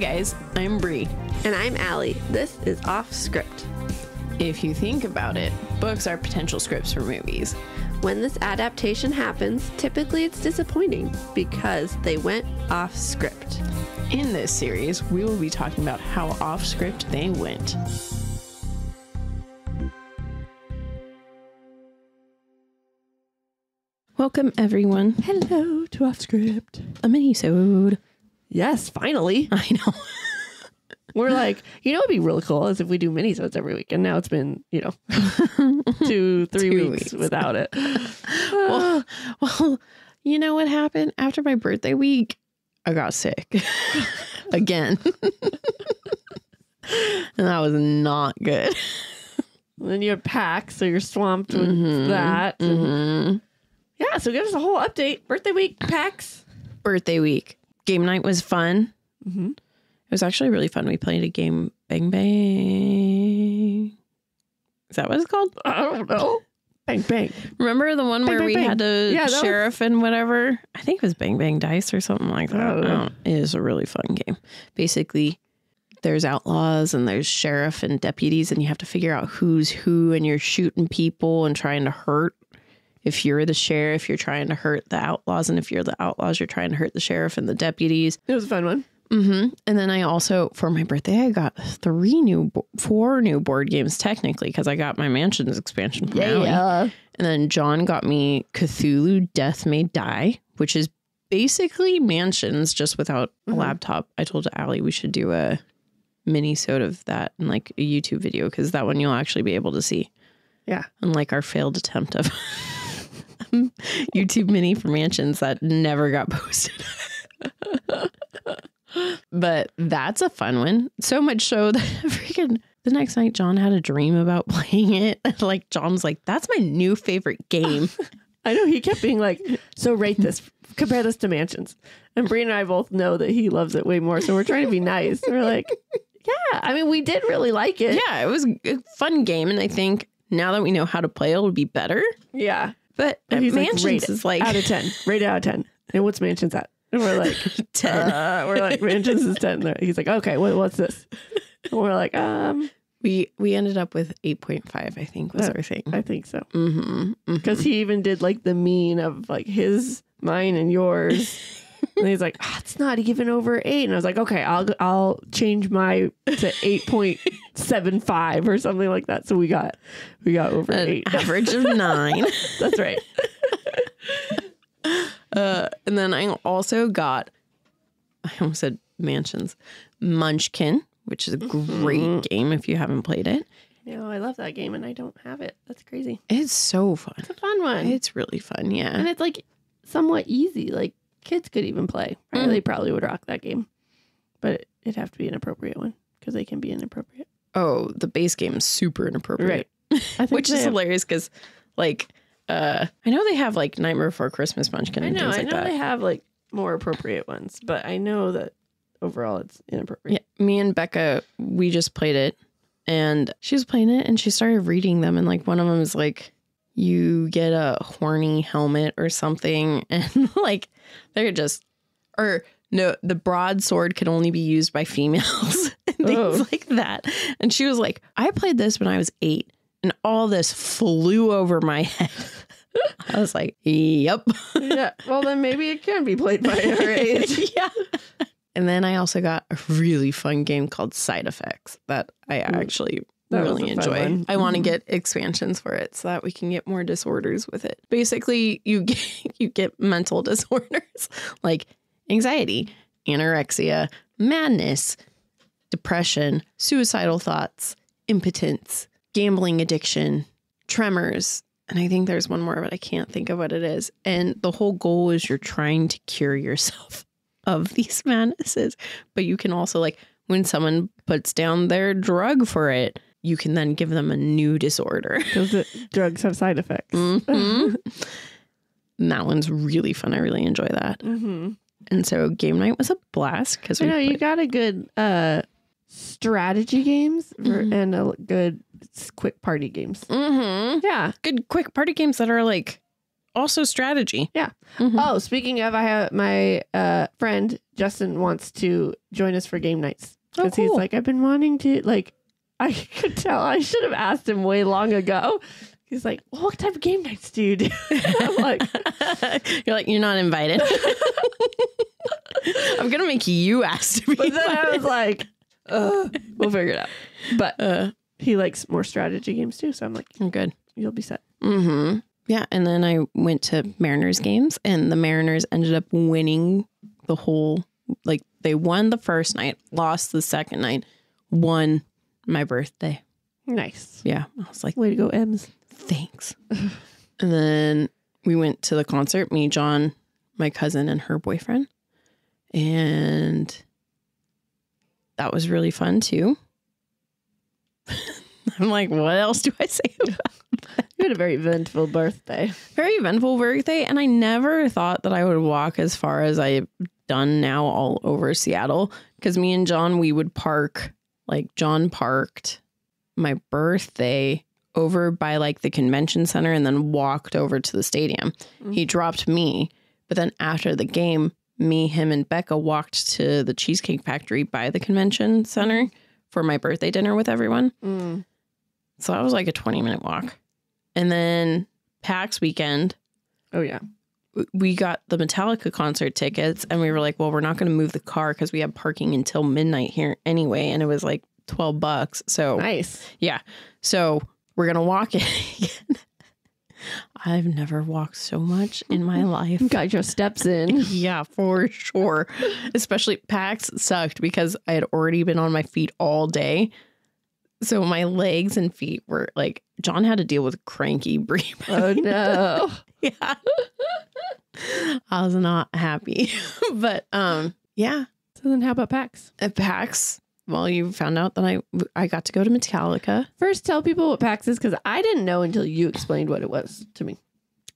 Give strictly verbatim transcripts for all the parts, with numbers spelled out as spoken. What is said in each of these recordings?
Hi guys, I'm Bree. And I'm Allie. This is Off Script. If you think about it, books are potential scripts for movies. When this adaptation happens, typically it's disappointing because they went off script. In this series, we will be talking about how off script they went. Welcome everyone. Hello to Off Script. A mini-sode. Yes, finally. I know. We're like, you know, it'd be really cool is if we do minisodes every week. And now it's been, you know, two, three two weeks, weeks without it. well, well, you know what happened after my birthday week? I got sick again. And that was not good. And then you had PAX, so you're swamped with mm-hmm, that. Mm-hmm. And yeah, so give us a whole update. Birthday week, PAX. Birthday week. Game night was fun. Mm-hmm. It was actually really fun. We played a game, Bang Bang. Is that what it's called? I don't know. Bang Bang. Remember the one bang, where bang, we bang. had to yeah, sheriff was... and whatever? I think it was Bang Bang Dice or something like that. Oh, yeah. It is a really fun game. Basically, there's outlaws and there's sheriff and deputies, and you have to figure out who's who, and you're shooting people and trying to hurt. If you're the sheriff, you're trying to hurt the outlaws, and if you're the outlaws, you're trying to hurt the sheriff and the deputies. It was a fun one. Mm-hmm. And then I also, for my birthday, I got three new, four new board games, technically, because I got my Mansions expansion from Allie. Yeah. And then John got me Cthulhu Death May Die, which is basically Mansions, just without mm-hmm. a laptop. I told Allie we should do a mini-sode of that and like a YouTube video, because that one you'll actually be able to see. Yeah. Unlike our failed attempt of YouTube mini for Mansions that never got posted. But that's a fun one. So much so that freaking the next night John had a dream about playing it. Like John's like, that's my new favorite game. I know, he kept being like, so rate this, compare this to Mansions. And Bree and I both know that he loves it way more. So we're trying to be nice. We're like, yeah, I mean, we did really like it. Yeah, it was a fun game. And I think now that we know how to play, it'll be better. Yeah. But Mansions like, is like out of ten, rate it out of ten. And what's Mansions at? And we're like, ten. Uh, we're like, Mansions is ten. He's like, okay, what, what's this? And we're like, um. We we ended up with eight point five, I think, was uh, our thing. I think so. Because mm-hmm, mm-hmm. he even did like the mean of like his, mine, and yours. And he's like, oh, it's not even over eight. And I was like, okay, I'll I'll change my to eight point seven five or something like that. So we got, we got over An eight. Average of nine. That's right. Uh, and then I also got, I almost said Mansions, Munchkin, which is a great mm-hmm. game if you haven't played it. No, I love that game and I don't have it. That's crazy. It's so fun. It's a fun one. It's really fun, yeah. And it's like somewhat easy. Like kids could even play. Riley mm-hmm. probably would rock that game. But it'd have to be an appropriate one because they can be inappropriate. Oh, the base game is super inappropriate. Right. I think which is have. hilarious because like... Uh, I know they have like Nightmare Before Christmas Munchkin and I know, things like that. I know that. They have like more appropriate ones, but I know that overall it's inappropriate. Yeah, me and Becca, we just played it and she was playing it and she started reading them. And like one of them is like, you get a horny helmet or something. And like, they're just, or no, the broadsword can only be used by females and things oh. like that. And she was like, I played this when I was eight. And all this flew over my head. I was like, yep. Yeah. Well, then maybe it can be played by our age. Yeah. And then I also got a really fun game called Side Effects that I actually that really enjoy. I want to get expansions for it so that we can get more disorders with it. Basically, you get, you get mental disorders like anxiety, anorexia, madness, depression, suicidal thoughts, impotence, gambling addiction, tremors, and I think there's one more, but I can't think of what it is. And the whole goal is you're trying to cure yourself of these madnesses, but you can also, like, when someone puts down their drug for it, you can then give them a new disorder because the drugs have side effects. Mm-hmm. And that one's really fun. I really enjoy that. Mm-hmm. And so game night was a blast because I know you got a good uh strategy games mm-hmm. and a good quick party games. Mm-hmm. Yeah. Good quick party games that are like also strategy. Yeah. Mm-hmm. Oh, speaking of, I have my uh, friend Justin wants to join us for game nights. Because oh, cool. He's like, I've been wanting to, like, I could tell I should have asked him way long ago. He's like, well, what type of game nights do you do? I'm like, you're like, you're not invited. I'm going to make you ask to be But then invited. I was like, uh, we'll figure it out. But uh, he likes more strategy games too. So I'm like, I'm good. You'll be set. Mm-hmm. Yeah. And then I went to Mariners games and the Mariners ended up winning the whole, like they won the first night, lost the second night, won my birthday. Nice. Yeah. I was like, way to go, Ems. Thanks. And then we went to the concert, me, John, my cousin, and her boyfriend. And that was really fun too. I'm like, what else do I say about that? You had a very eventful birthday. Very eventful birthday. And I never thought that I would walk as far as I've done now all over Seattle. Because me and John, we would park, like John parked my birthday over by like the convention center and then walked over to the stadium. Mm-hmm. He dropped me. But then after the game, me, him and Becca walked to the Cheesecake Factory by the convention center for my birthday dinner with everyone. Mm. So that was like a twenty minute walk. And then PAX weekend. Oh, yeah. We got the Metallica concert tickets and we were like, well, we're not going to move the car because we have parking until midnight here anyway. And it was like twelve bucks. So nice. Yeah. So we're going to walk it again. I've never walked so much in my life. Got your steps in. Yeah, for sure. Especially PAX sucked because I had already been on my feet all day. So my legs and feet were like, John had to deal with cranky breathing. Oh, no. Yeah. I was not happy. But um, yeah. So then how about PAX? At PAX. Well, you found out that I I got to go to Metallica. First, tell people what PAX is, because I didn't know until you explained what it was to me.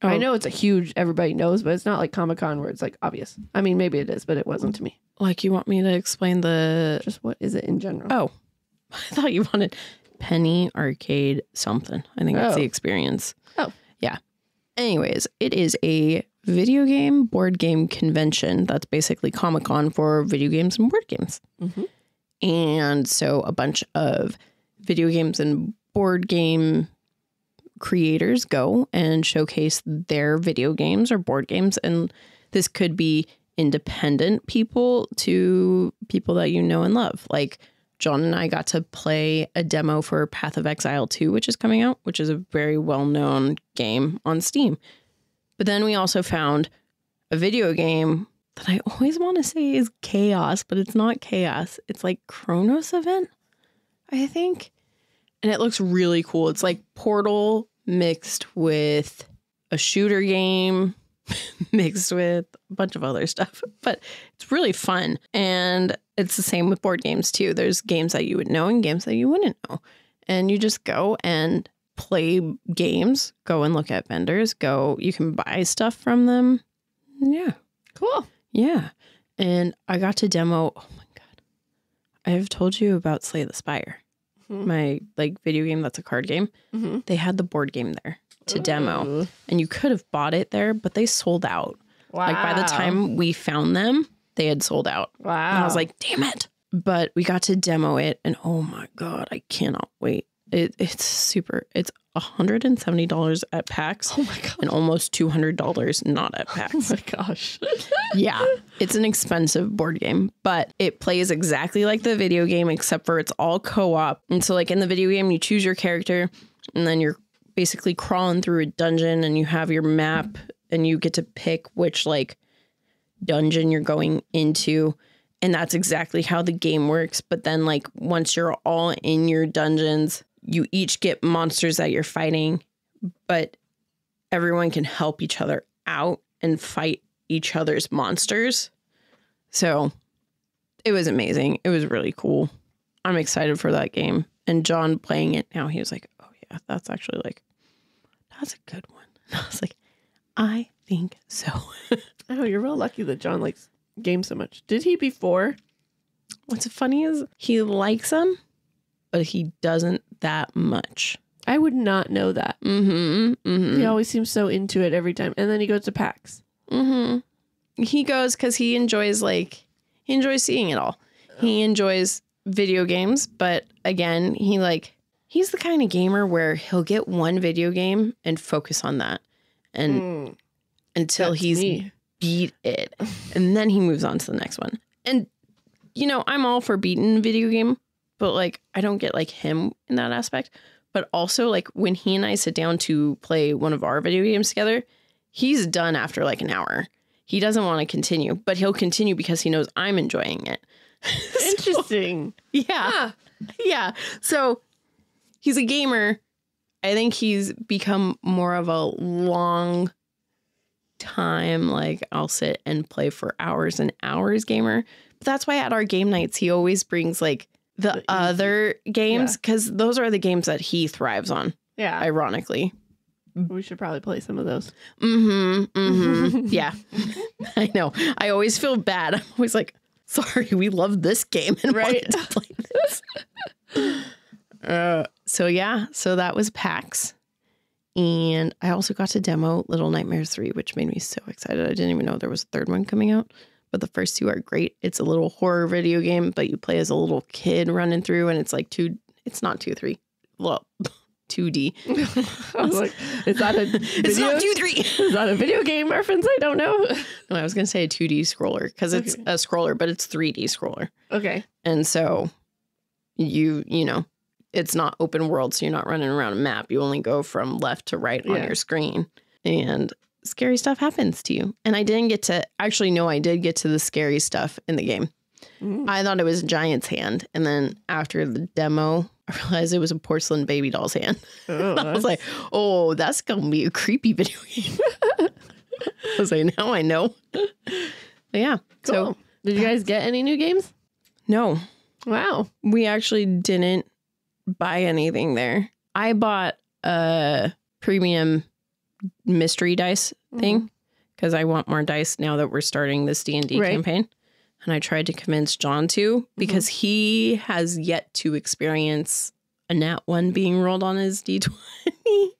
Oh. I know it's a huge, everybody knows, but it's not like Comic-Con where it's like obvious. I mean, maybe it is, but it wasn't to me. Like you want me to explain the... Just what is it in general? Oh, I thought you wanted Penny Arcade something. I think that's oh. the experience. Oh. Yeah. Anyways, it is a video game board game convention that's basically Comic-Con for video games and board games. Mm-hmm. And so a bunch of video games and board game creators go and showcase their video games or board games. And this could be independent people to people that you know and love. Like John and I got to play a demo for Path of Exile two, which is coming out, which is a very well-known game on Steam. But then we also found a video game that I always want to say is Chaos, but it's not Chaos. It's like Kronos Event, I think. And it looks really cool. It's like Portal mixed with a shooter game, mixed with a bunch of other stuff. But it's really fun. And it's the same with board games, too. There's games that you would know and games that you wouldn't know. And you just go and play games, go and look at vendors, go. You can buy stuff from them. Yeah. Cool. Yeah. And I got to demo. Oh, my God. I have told you about Slay the Spire, mm-hmm. my like video game that's a card game. Mm-hmm. They had the board game there to Ooh. Demo. And you could have bought it there, but they sold out. Wow. Like by the time we found them, they had sold out. Wow. And I was like, damn it. But we got to demo it. And oh, my God, I cannot wait. It, it's super. It's one hundred seventy dollars at PAX. Oh my gosh. And almost two hundred dollars not at PAX. Oh my gosh. Yeah. It's an expensive board game, but it plays exactly like the video game, except for it's all co-op. And so like in the video game, you choose your character and then you're basically crawling through a dungeon and you have your map and you get to pick which like dungeon you're going into. And that's exactly how the game works. But then like once you're all in your dungeons, you each get monsters that you're fighting, but everyone can help each other out and fight each other's monsters. So it was amazing. It was really cool. I'm excited for that game. And John playing it now, he was like, oh, yeah, that's actually like, that's a good one. And I was like, I think so. Oh, you're real lucky that John likes games so much. Did he before? What's funny is he likes them, but he doesn't that much. I would not know that. Mm-hmm. Mm-hmm. He always seems so into it every time. And then he goes to PAX. Mm-hmm. He goes because he enjoys, like, he enjoys seeing it all. He enjoys video games. But again, he, like, he's the kind of gamer where he'll get one video game and focus on that. And mm. until That's he's me. beat it. And then he moves on to the next one. And, you know, I'm all for beating video game. But, like, I don't get like him in that aspect. But also, like, when he and I sit down to play one of our video games together, he's done after like an hour. He doesn't want to continue, but he'll continue because he knows I'm enjoying it. so, Interesting. Yeah. Huh. Yeah. So he's a gamer. I think he's become more of a long time, like, I'll sit and play for hours and hours gamer. But that's why at our game nights, he always brings like the, the other games, because yeah. those are the games that he thrives on. Yeah. Ironically. We should probably play some of those. Mm-hmm. Mm-hmm. Yeah. I know. I always feel bad. I'm always like, sorry, we love this game and right. wanted to play this. uh, so, yeah. So that was PAX. And I also got to demo Little Nightmares three, which made me so excited. I didn't even know there was a third one coming out. But the first two are great. It's a little horror video game, but you play as a little kid running through, and it's like two, it's not two, three. Well, two D. I was like, is that a video? It's not two, three. Is that a video game reference? I don't know. No, I was going to say a two D scroller, because it's okay. a scroller, but it's three D scroller. Okay. And so you, you know, it's not open world, so you're not running around a map. You only go from left to right yeah. on your screen. And scary stuff happens to you. And I didn't get to actually no, I did get to the scary stuff in the game. Mm. I thought it was a giant's hand. And then after the demo, I realized it was a porcelain baby doll's hand. Oh, I was like, oh, that's going to be a creepy video game. I was like, now I know. But yeah. Cool. So did you guys get any new games? No. Wow. We actually didn't buy anything there. I bought a premium mystery dice thing because mm. I want more dice now that we're starting this D and D right. campaign. And I tried to convince John to, because mm-hmm. he has yet to experience a nat one being rolled on his D twenty.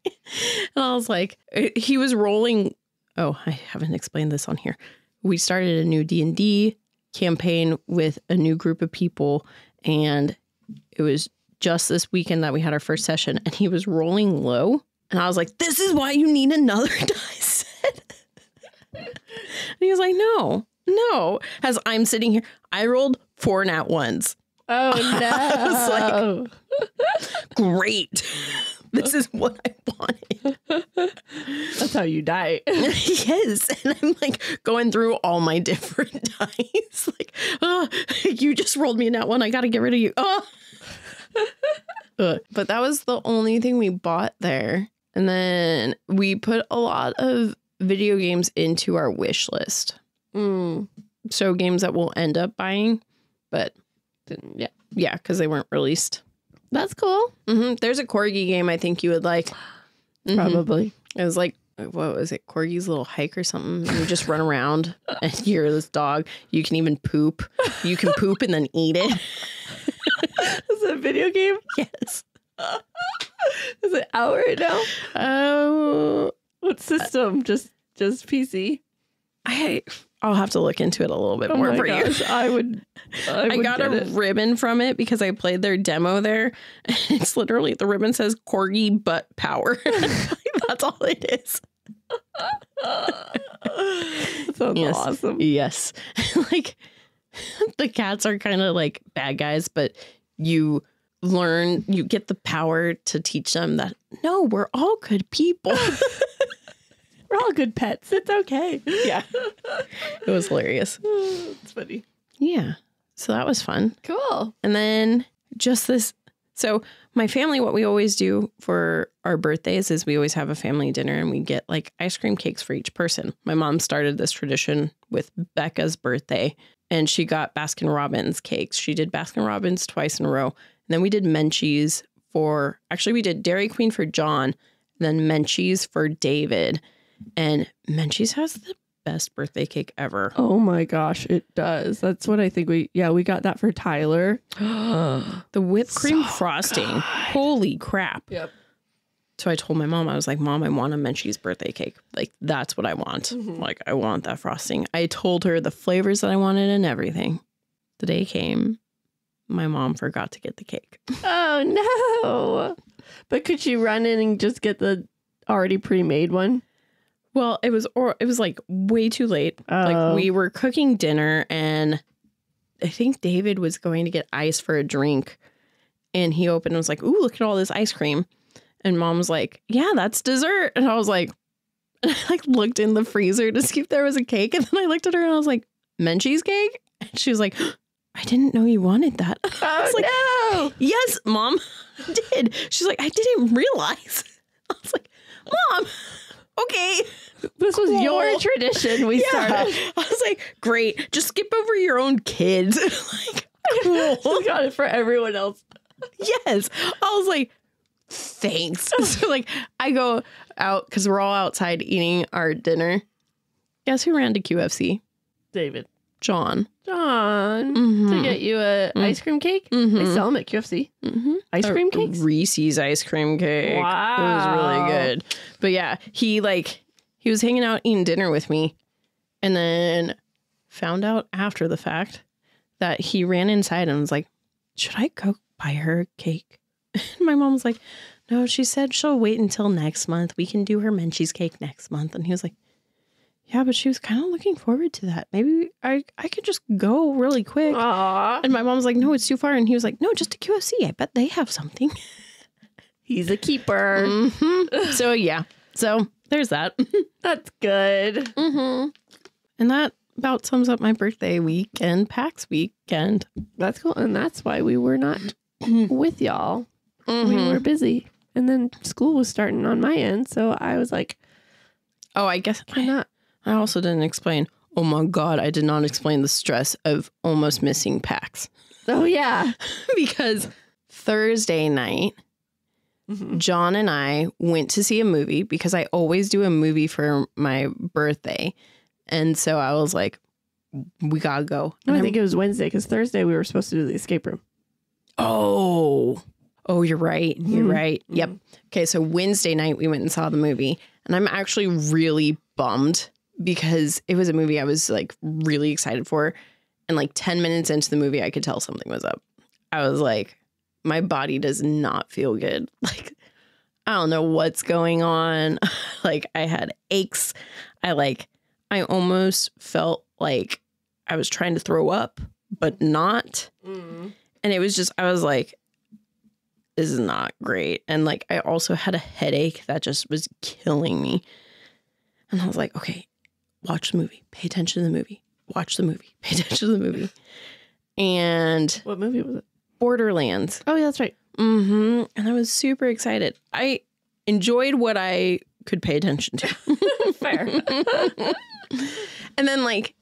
And I was like, he was rolling. Oh, I haven't explained this on here. We started a new D and D campaign with a new group of people, and it was just this weekend that we had our first session, and he was rolling low. And I was like, this is why you need another die set. And he was like, no, no. As I'm sitting here, I rolled four nat ones. Oh, no. I was like, great. This is what I wanted. That's how you die. Yes. And I'm like going through all my different dice. Like, oh, you just rolled me a nat one. I got to get rid of you. Oh. But that was the only thing we bought there. And then we put a lot of video games into our wish list. Mm. So games that we'll end up buying, but didn't, yeah, yeah, because they weren't released. That's cool. Mm-hmm. There's a Corgi game I think you would like. Mm-hmm. Probably. It was like, what was it? Corgi's Little Hike or something. You just run around and you're this dog. You can even poop. You can poop and then eat it. Is that a video game? Yes. Is it out right now? Oh, um, what system? Uh, just, just P C. I, I'll have to look into it a little bit oh more for gosh, you. I would. I, would I got a it. ribbon from it because I played their demo there. It's literally, the ribbon says Corgi Butt Power. That's all it is. That sounds yes. awesome. Yes. Like, the cats are kind of like bad guys, but you learn, you get the power to teach them that, no, we're all good people. We're all good pets. It's okay. Yeah. It was hilarious. It's funny. Yeah. So that was fun. Cool. And then just this. So my family, what we always do for our birthdays is we always have a family dinner, and we get like ice cream cakes for each person. My mom started this tradition with Becca's birthday. And she got Baskin Robbins cakes. She did Baskin Robbins twice in a row. And then we did Menchie's for, actually we did Dairy Queen for John, then Menchie's for David. And Menchie's has the best birthday cake ever. Oh my gosh, it does. That's what I think we, yeah, we got that for Tyler. The whipped cream so frosting. Good. Holy crap. Yep. So I told my mom, I was like, Mom, I want a Menchie's birthday cake. Like, that's what I want. Mm-hmm. Like, I want that frosting. I told her the flavors that I wanted and everything. The day came. My mom forgot to get the cake. Oh, no. But could you run in and just get the already pre-made one? Well, it was or it was like way too late. Oh. Like, we were cooking dinner and I think David was going to get ice for a drink. And he opened and was like, ooh, look at all this ice cream. And Mom was like, yeah, that's dessert. And I was like, and I like looked in the freezer to see if there was a cake. And then I looked at her and I was like, Menchie's cake? And she was like, I didn't know you wanted that. Oh, I was like, no. Yes, Mom, I did. She's like, I didn't realize. I was like, Mom, okay. This was cool. Your tradition we yeah. started. I was like, great. Just skip over your own kids. Like, cool. Just got it for everyone else. Yes. I was like, thanks. So like I go out because we're all outside eating our dinner. Guess who ran to Q F C? David. John. John. Mm-hmm. To get you a mm-hmm. ice cream cake? Mm-hmm. They sell them at Q F C. Mm-hmm. Ice cream cakes? Reese's ice cream cake. Wow. It was really good. But yeah, he like he was hanging out eating dinner with me and then found out after the fact that he ran inside and was like, should I go buy her cake? And my mom was like, no, she said she'll wait until next month. We can do her Menchie's cake next month. And he was like, yeah, but she was kind of looking forward to that. Maybe I, I could just go really quick. Aww. And my mom was like, no, it's too far. And he was like, no, just to Q F C. I bet they have something. He's a keeper. Mm-hmm. So, yeah. So there's that. That's good. Mm-hmm. And that about sums up my birthday week and PAX weekend. That's cool. And that's why we were not with y'all. Mm-hmm. We were busy. And then school was starting on my end. So I was like, oh, I guess why not? I also didn't explain. Oh, my God. I did not explain the stress of almost missing PAX. Oh, yeah. Because Thursday night, mm-hmm. John and I went to see a movie because I always do a movie for my birthday. And so I was like, we got to go. No, I think it was Wednesday because Thursday we were supposed to do the escape room. Oh, oh, you're right. You're mm-hmm. right. Yep. Okay. So Wednesday night we went and saw the movie and I'm actually really bummed because it was a movie I was like really excited for. And like ten minutes into the movie, I could tell something was up. I was like, my body does not feel good. Like, I don't know what's going on. Like I had aches. I like, I almost felt like I was trying to throw up, but not. Mm. And it was just, I was like, this is not great. And like, I also had a headache that just was killing me. And I was like, okay, watch the movie, pay attention to the movie, watch the movie, pay attention to the movie. And what movie was it? Borderlands. Oh yeah, that's right. Mm-hmm. And I was super excited. I enjoyed what I could pay attention to. Fair. And then like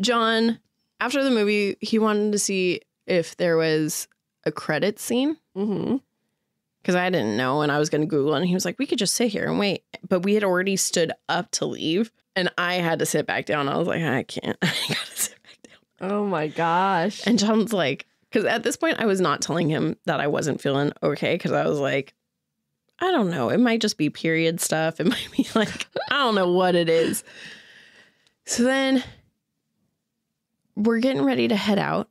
John, after the movie, he wanted to see if there was a credit scene, because mm-hmm. I didn't know and I was going to Google it, and he was like, we could just sit here and wait. But we had already stood up to leave and I had to sit back down. I was like, I can't. I got to sit back down. Oh, my gosh. And John's like, because at this point I was not telling him that I wasn't feeling okay, because I was like, I don't know. It might just be period stuff. It might be like, I don't know what it is. So then we're getting ready to head out.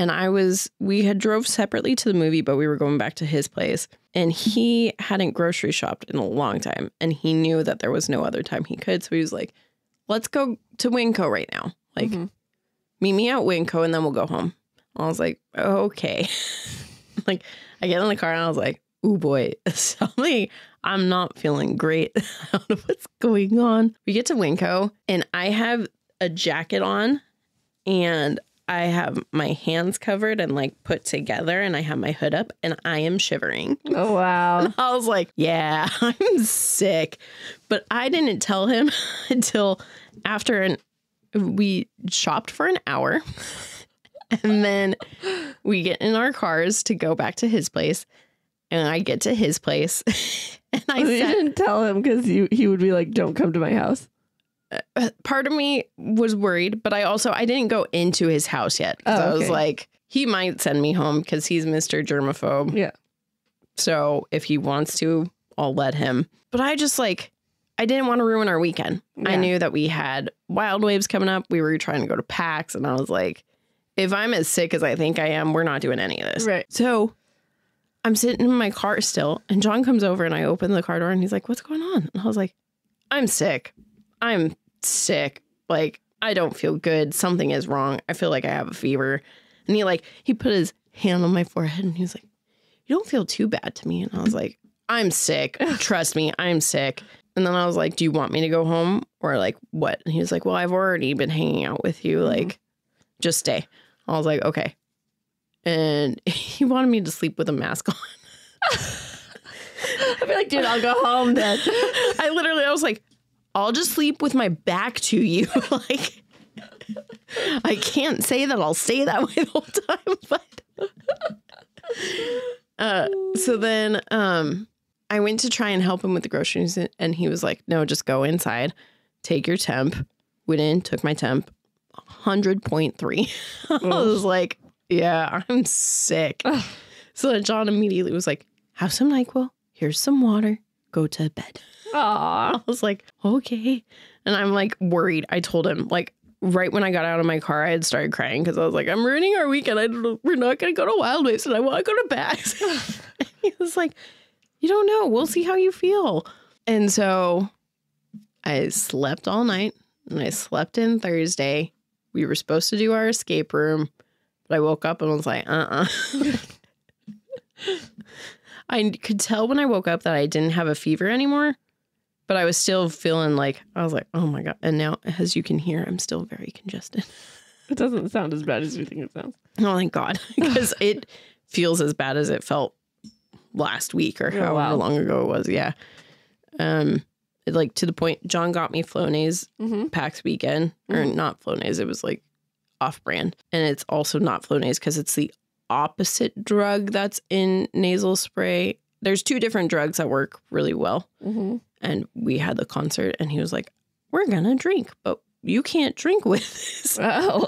And I was, we had drove separately to the movie, but we were going back to his place. And he hadn't grocery shopped in a long time. And he knew that there was no other time he could. So he was like, let's go to Winco right now. Like, mm-hmm. meet me at Winco and then we'll go home. And I was like, okay. Like, I get in the car and I was like, oh boy, suddenly I'm not feeling great. I don't know what's going on. We get to Winco and I have a jacket on and I have my hands covered and like put together and I have my hood up and I am shivering. Oh, wow. And I was like, yeah, I'm sick. But I didn't tell him until after an, we shopped for an hour and then we get in our cars to go back to his place. And I get to his place and I well, said, didn't tell him because he, he would be like, don't come to my house. Part of me was worried, but I also I didn't go into his house yet. Oh, okay. I was like, he might send me home because he's Mister Germaphobe. Yeah. So if he wants to, I'll let him. But I just like, I didn't want to ruin our weekend. Yeah. I knew that we had Wild Waves coming up. We were trying to go to PAX, and I was like, if I'm as sick as I think I am, we're not doing any of this. Right. So I'm sitting in my car still, and John comes over, and I open the car door, and he's like, what's going on? And I was like, I'm sick. I'm sick. Like, I don't feel good. Something is wrong. I feel like I have a fever. And he like, he put his hand on my forehead, and he was like, you don't feel too bad to me. And I was like, I'm sick. Trust me, I'm sick. And then I was like, do you want me to go home or like what? And he was like, well, I've already been hanging out with you. Mm-hmm. Like, just stay. I was like, okay. And he wanted me to sleep with a mask on. I'd be like, dude, I'll go home then. I literally, I was like, I'll just sleep with my back to you. Like, I can't say that I'll stay that way the whole time. But uh, so then um, I went to try and help him with the groceries. And he was like, no, just go inside. Take your temp. Went in, took my temp. one hundred point three. I was like, yeah, I'm sick. Ugh. So then John immediately was like, have some NyQuil. Here's some water. Go to bed. Aww. I was like, okay. And I'm like worried. I told him like right when I got out of my car, I had started crying because I was like, I'm ruining our weekend. I don't know. We're not going to go to Wild Waves and I want to go to PAX. He was like, you don't know. We'll see how you feel. And so I slept all night and I slept in Thursday. We were supposed to do our escape room. But I woke up and was like, uh-uh. I could tell when I woke up that I didn't have a fever anymore, but I was still feeling like, I was like, oh my God. And now, as you can hear, I'm still very congested. It doesn't sound as bad as you think it sounds. Oh, thank God. Because it feels as bad as it felt last week or oh, however wow. long ago it was. Yeah. Um, it, like to the point, John got me Flonase mm-hmm. PAX weekend, or mm-hmm. not Flonase. It was like off-brand, and it's also not Flonase because it's the opposite drug that's in nasal spray. There's two different drugs that work really well, mm-hmm. and we had the concert, and he was like, "We're gonna drink, but you can't drink with this." Oh,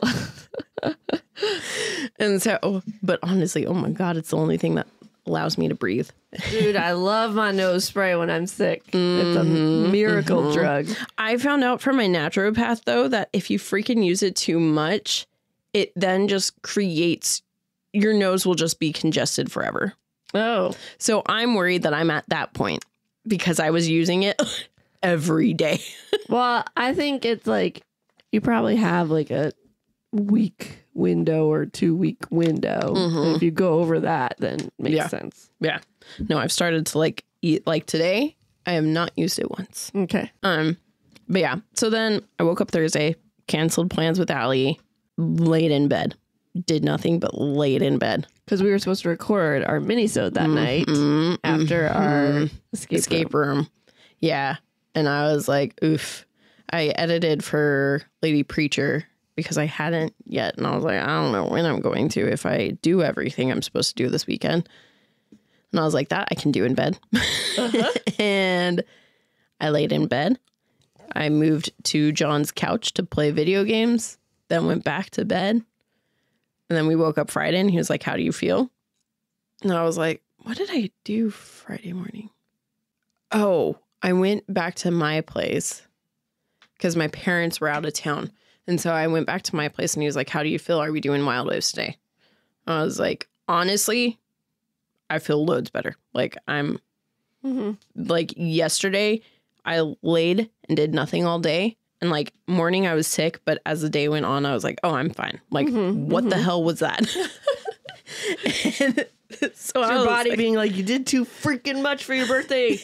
and so, oh, but honestly, oh my God, it's the only thing that allows me to breathe. Dude, I love my nose spray when I'm sick. Mm-hmm, it's a miracle mm-hmm. drug. I found out from my naturopath, though, that if you freaking use it too much, it then just creates, your nose will just be congested forever. Oh. So I'm worried that I'm at that point because I was using it every day. Well, I think it's like you probably have like a week window or two week window. Mm-hmm. If you go over that, then it makes yeah. sense. Yeah. No, I've started to like eat like today. I have not used it once. Okay. Um, but yeah. So then I woke up Thursday, canceled plans with Allie, laid in bed, did nothing but laid in bed because we were supposed to record our minisode that mm-hmm, night mm-hmm, after mm-hmm. our escape, escape room. room. Yeah. And I was like, oof. I edited for Lady Preacher because I hadn't yet. And I was like, I don't know when I'm going to, if I do everything I'm supposed to do this weekend. And I was like, that I can do in bed. Uh-huh. And I laid in bed. I moved to John's couch to play video games, then went back to bed. And then we woke up Friday and he was like, how do you feel? And I was like, what did I do Friday morning? Oh, I went back to my place because my parents were out of town. And so I went back to my place and he was like, how do you feel? Are we doing Wild Waves today? And I was like, honestly, I feel loads better. Like I'm mm-hmm. like yesterday I laid and did nothing all day. And like morning I was sick. But as the day went on, I was like, oh, I'm fine. Like, mm-hmm, what mm-hmm. the hell was that? And so your body like, being like, you did too freaking much for your birthday.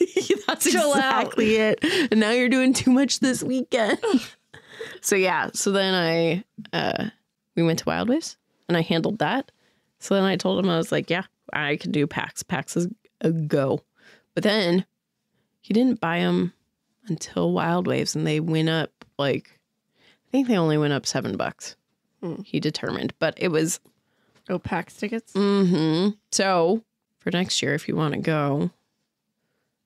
That's Chill exactly out. It. And now you're doing too much this weekend. So, yeah. So then I uh, we went to Wild Waves and I handled that. So then I told him, I was like, yeah, I can do PAX. PAX is a go. But then he didn't buy them until Wild Waves and they went up like I think they only went up seven bucks. Mm. He determined. But it was. Oh, PAX tickets. Mm-hmm. So for next year, if you want to go,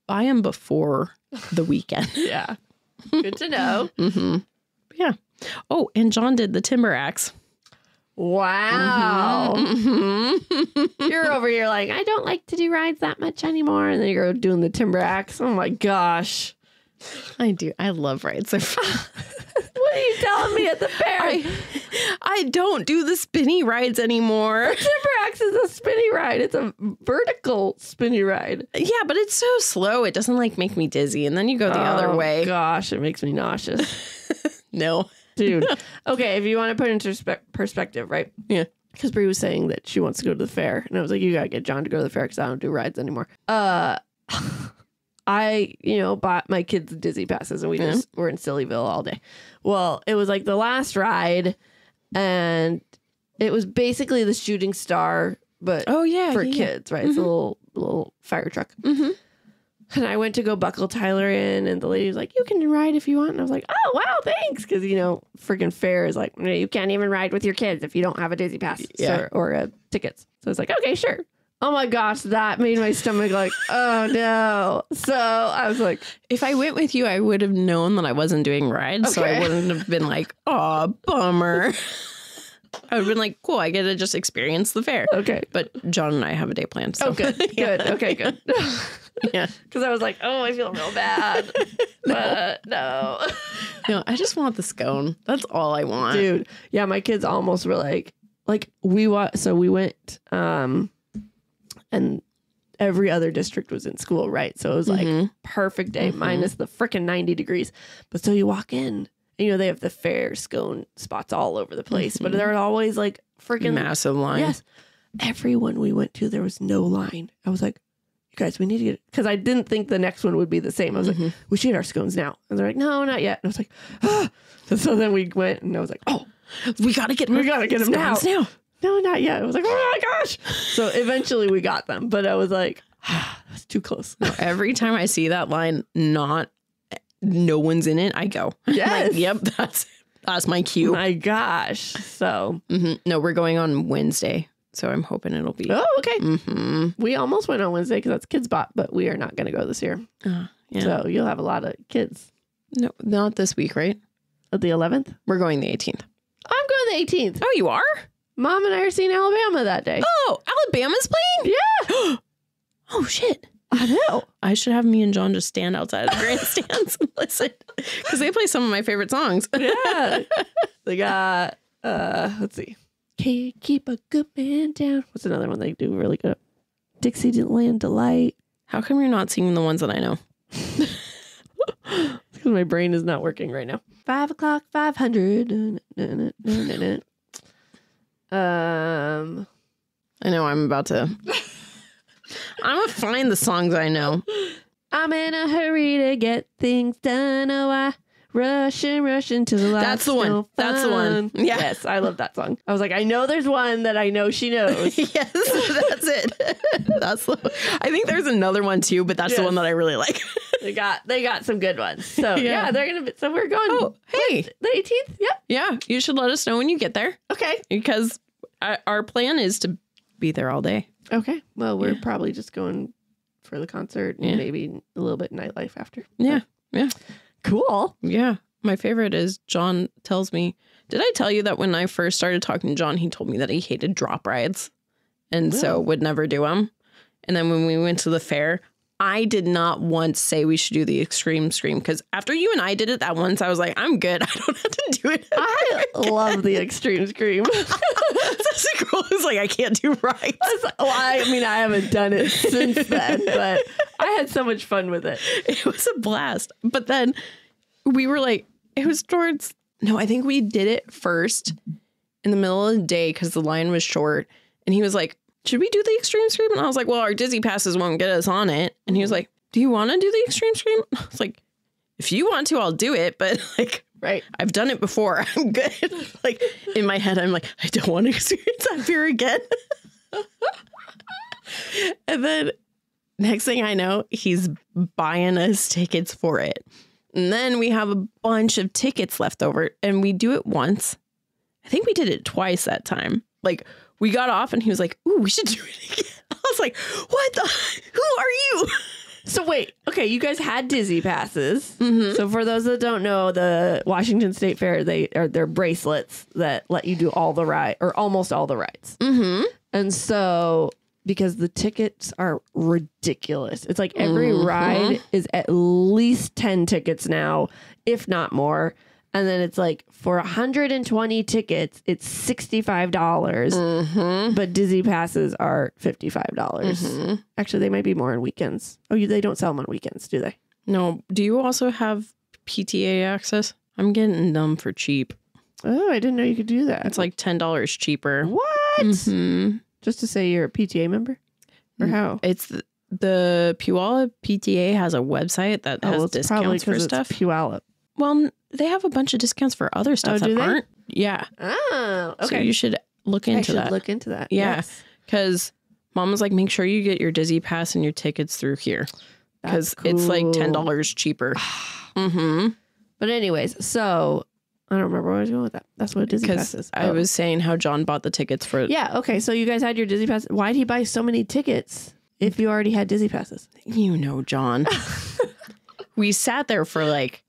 buy them before the weekend. Yeah. Good to know. Mm-hmm. Yeah. Oh, and John did the Timber Axe. Wow. Mm-hmm. You're over here like, I don't like to do rides that much anymore. And then you're doing the Timber Axe. Oh, my gosh. I do. I love rides. What are you telling me at the fair? I, I don't do the spinny rides anymore. The Timber Axe is a spinny ride. It's a vertical spinny ride. Yeah, but it's so slow. It doesn't, like, make me dizzy. And then you go the oh, other way. Gosh, it makes me nauseous. No. Dude. Okay, if you want to put into perspe perspective, right? Yeah. Because Brie was saying that she wants to go to the fair. And I was like, you got to get John to go to the fair because I don't do rides anymore. Uh... I, you know, bought my kids Dizzy passes and we yeah. just were in Sillyville all day. Well, it was like the last ride and it was basically the Shooting Star, but oh, yeah, for yeah, kids, right? Mm-hmm. It's a little little fire truck. Mm-hmm. And I went to go buckle Tyler in and the lady was like, you can ride if you want. And I was like, oh, wow, thanks. Because, you know, freaking fair is like, you can't even ride with your kids if you don't have a Dizzy pass yeah. or, or uh, tickets. So it's like, okay, sure. Oh my gosh, that made my stomach like, oh no. So I was like, if I went with you, I would have known that I wasn't doing rides. Okay. So I wouldn't have been like, oh, bummer. I would have been like, cool, I get to just experience the fair. Okay. But John and I have a day planned. So. Oh, good. yeah. Good. Okay, good. Yeah. Because I was like, oh, I feel real bad. no. But no. No, I just want the scone. That's all I want. Dude. Yeah, my kids almost were like, like, we wa- so we went, um, and every other district was in school, right? So it was like mm-hmm. perfect day mm-hmm. minus the freaking ninety degrees. But so you walk in, and, you know, they have the fair scone spots all over the place, mm-hmm. but there are always like freaking massive lines. Yes. Everyone we went to, there was no line. I was like, you guys, we need to get, because I didn't think the next one would be the same. I was mm-hmm. like, we should get our scones now. And they're like, no, not yet. And I was like, ah. And so then we went and I was like, oh, we got to get, we got to get them now. now. No, not yet. I was like, oh my gosh. So eventually we got them. But I was like, ah, that's too close. No, every time I see that line, not no one's in it, I go. Yes. Like, yep. That's that's my cue. My gosh. So. Mm-hmm. No, we're going on Wednesday. So I'm hoping it'll be. Oh, okay. Mm-hmm. We almost went on Wednesday because that's Kids Bot. But we are not going to go this year. Uh, yeah. So you'll have a lot of kids. No, not this week, right? Of the eleventh? We're going the eighteenth. I'm going the eighteenth. Oh, you are? Mom and I are seeing Alabama that day. Oh, Alabama's playing? Yeah. Oh, shit. I know. I should have me and John just stand outside of the grandstands and listen. Because they play some of my favorite songs. Yeah. They got, uh, let's see. Can't keep a good man down. What's another one they do really good? Dixieland Delight. How come you're not singing the ones that I know? Because my brain is not working right now. Five o'clock, five hundred. Um, I know I'm about to, I'm going to find the songs I know. I'm in a hurry to get things done. Oh, I rush and rush into the last. That's the one. No That's the one. Yeah. Yes. I love that song. I was like, I know there's one that I know she knows. Yes. That's it. That's the one. I think there's another one too, but that's yes. the one that I really like. They got, they got some good ones. So yeah, yeah they're going to, so we're going. Oh, hey. The eighteenth. Yeah. Yeah. You should let us know when you get there. Okay. Because I, our plan is to be there all day. Okay. Well, we're yeah. probably just going for the concert and yeah. maybe a little bit nightlife after. Yeah. But. Yeah. Cool. Yeah. My favorite is John tells me, did I tell you that when I first started talking to John, he told me that he hated drop rides and really? so would never do them. And then when we went to the fair, I did not once say we should do the Extreme Scream because after you and I did it that once, I was like, I'm good. I don't have to do it. I again. love the Extreme Scream. That's the girl who's like, I can't do rides. Well, I mean, I haven't done it since then, but I had so much fun with it. It was a blast. But then we were like, it was towards, no, I think we did it first in the middle of the day because the line was short. And he was like, should we do the Extreme Scream? And I was like, well, our Dizzy passes won't get us on it. And he was like, do you want to do the Extreme Scream? I was like, if you want to, I'll do it. But like, right. I've done it before. I'm good. Like in my head, I'm like, I don't want to experience that fear again. And then next thing I know, he's buying us tickets for it. And then we have a bunch of tickets left over and we do it once. I think we did it twice that time. Like, we got off and he was like, ooh, we should do it again. I was like, what the? Who are you? So wait, okay, you guys had Dizzy passes. Mm-hmm. So for those that don't know, the Washington State Fair, they are they're bracelets that let you do all the ride or almost all the rides. Mm-hmm. And so because the tickets are ridiculous, it's like every mm-hmm. ride is at least ten tickets now, if not more. And then it's like for one hundred twenty tickets, it's sixty-five dollars. Mm-hmm. But Dizzy passes are fifty-five dollars. Mm-hmm. Actually, they might be more on weekends. Oh, you, they don't sell them on weekends, do they? No. Do you also have P T A access? I'm getting them for cheap. Oh, I didn't know you could do that. It's like ten dollars cheaper. What? Mm-hmm. Just to say you're a P T A member? Or mm-hmm. how? It's... Th- the Puyallup P T A has a website that oh, has well, discounts for stuff. It's Puyallup. Well, they have a bunch of discounts for other stuff oh, that do they? aren't. Yeah. Oh, okay. So you should look into I should that. Look into that. Yeah. Yes. Because mom was like, make sure you get your Dizzy Pass and your tickets through here. Because cool. it's like ten dollars cheaper. mm-hmm. But anyways, so I don't remember where I was going with that. That's what a Dizzy Pass is. Oh. I was saying how John bought the tickets for. Yeah. Okay. So you guys had your Dizzy Pass. Why'd he buy so many tickets if you already had Dizzy Passes? You know, John. We sat there for like.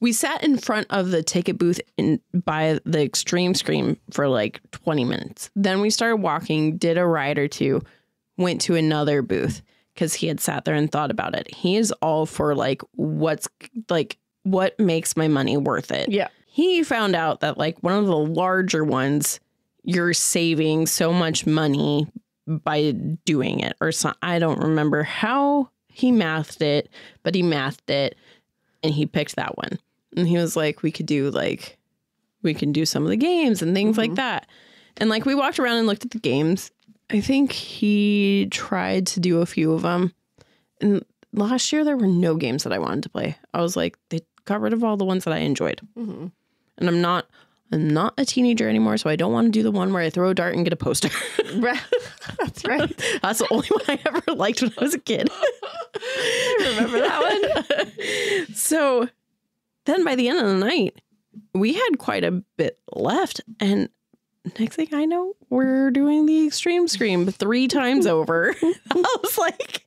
We sat in front of the ticket booth in, by the Extreme Scream for like twenty minutes. Then we started walking, did a ride or two, went to another booth because he had sat there and thought about it. He is all for like what's like what makes my money worth it. Yeah. He found out that like one of the larger ones, you're saving so much money by doing it or so. I don't remember how he mathed it, but he mathed it and he picked that one. And he was like, we could do like, we can do some of the games and things mm-hmm. like that. And like, we walked around and looked at the games. I think he tried to do a few of them. And last year, there were no games that I wanted to play. I was like, they got rid of all the ones that I enjoyed. Mm-hmm. And I'm not, I'm not a teenager anymore, so I don't want to do the one where I throw a dart and get a poster. That's right. That's the only one I ever liked when I was a kid. I remember that one. So then by the end of the night, we had quite a bit left. And next thing I know, we're doing the Extreme Scream three times over. I was like,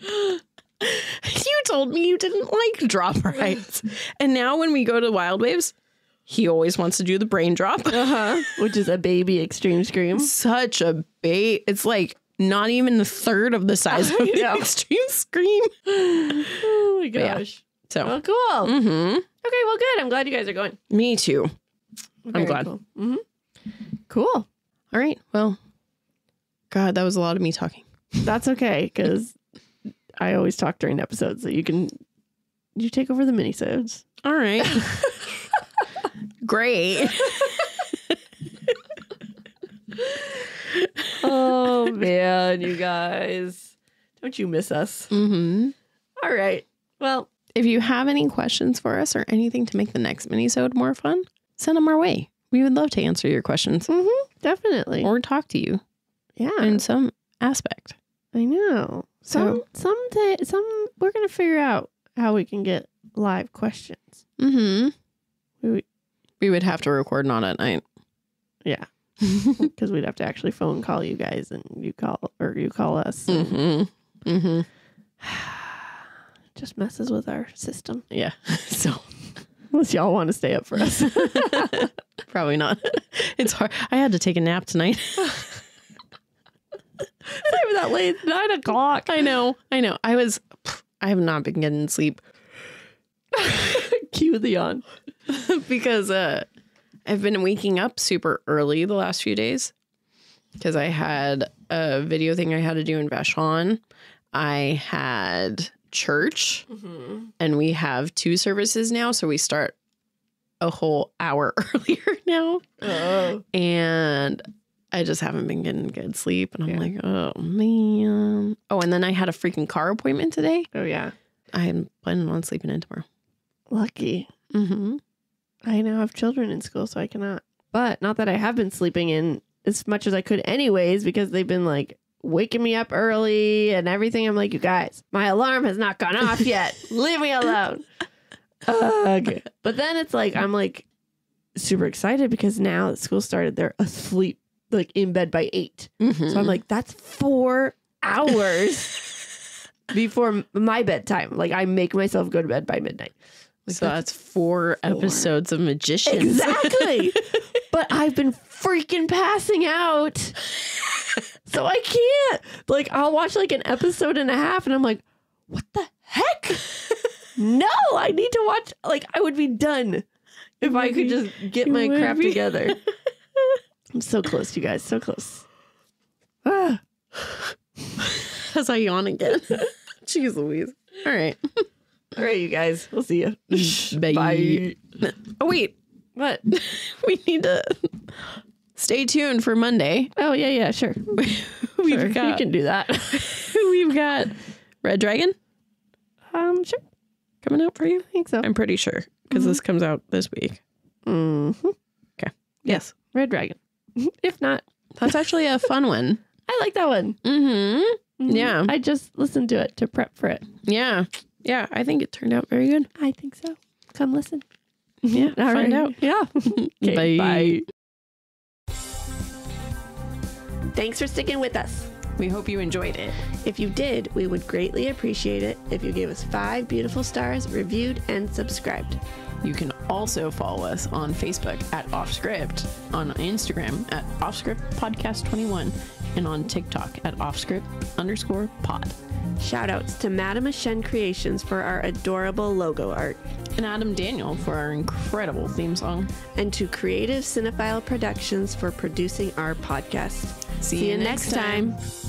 you told me you didn't like drop rides. And now when we go to Wild Waves, he always wants to do the brain drop, uh-huh. which is a baby Extreme Scream. Such a bait. It's like not even a third of the size of the Extreme Scream. Oh, my gosh. Yeah. So well, cool. Mm-hmm. Okay, well, good. I'm glad you guys are going. Me, too. Very I'm glad. Cool. Mm-hmm. Cool. All right. Well, God, that was a lot of me talking. That's okay, because I always talk during episodes, so you can you take over the minisodes. All right. Great. Oh, man, you guys. Don't you miss us? Mm-hmm. All right. Well, if you have any questions for us or anything to make the next minisode more fun, send them our way. We would love to answer your questions. Mm-hmm, definitely. Or talk to you. Yeah. In some aspect. I know. Some, so, some, t- some, we're going to figure out how we can get live questions. Mm-hmm. We would. We would have to record not at night. Yeah. Because we'd have to actually phone call you guys and you call or you call us. Mm-hmm. Mm-hmm. Just messes with our system. Yeah. So unless y'all want to stay up for us. Probably not. It's hard. I had to take a nap tonight. It's even that late. It's nine o'clock. I know. I know. I was I have not been getting sleep. Cue the yawn. Because uh, I've been waking up super early the last few days because I had a video thing I had to do in Vashon. I had church mm-hmm. and we have two services now. So we start a whole hour earlier now. Oh. And I just haven't been getting good sleep. And I'm yeah. like, oh, man. Oh, and then I had a freaking car appointment today. Oh, yeah. I'm planning on sleeping in tomorrow. Lucky. Mm-hmm. I now have children in school, so I cannot. But not that I have been sleeping in as much as I could anyways, because they've been like waking me up early and everything. I'm like, you guys, my alarm has not gone off yet. Leave me alone. Ugh. But then it's like, I'm like super excited because now that school started, they're asleep, like in bed by eight. Mm-hmm. So I'm like, that's four hours before my bedtime. Like, I make myself go to bed by midnight. Like, so that's, that's four, four episodes of Magicians. Exactly. But I've been freaking passing out. So I can't. Like, I'll watch like an episode and a half and I'm like, what the heck? No, I need to watch. Like, I would be done if I could just get my crap together. I'm so close, you guys. So close. Ah. As I yawn again. Jeez Louise. All right. All right, you guys. We'll see you. Bye. Bye. Oh, wait. What? We need to stay tuned for Monday. Oh, yeah, yeah, sure. We've sure. got... We can do that. We've got Red Dragon. Um, sure. Coming out for you? I think so. I'm pretty sure, because mm-hmm. this comes out this week. Mm-hmm. Okay. Yes. Red Dragon. If not. That's actually a fun one. I like that one. Mm-hmm. Mm-hmm. Yeah. I just listened to it to prep for it. Yeah. Yeah. I think it turned out very good. I think so. Come listen. Yeah. All find right. out. Yeah. Okay, bye. Bye. Thanks for sticking with us. We hope you enjoyed it. If you did, we would greatly appreciate it if you gave us five beautiful stars, reviewed, and subscribed. You can also follow us on Facebook at Off Script, on Instagram at Off Script Podcast twenty-one, and on TikTok at Off Script underscore pod. Shoutouts to Madame Ashen Creations for our adorable logo art, and Adam Daniel for our incredible theme song, and to Creative Cinephile Productions for producing our podcast. See, See you, you next time. time.